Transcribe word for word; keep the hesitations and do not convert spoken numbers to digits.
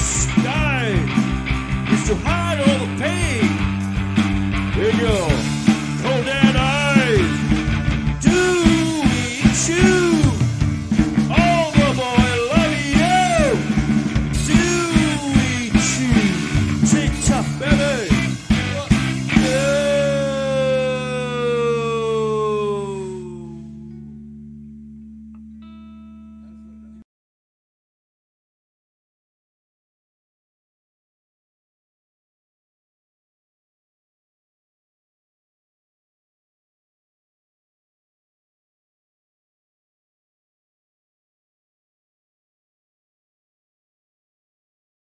Sky is to hide all the pain. There you go.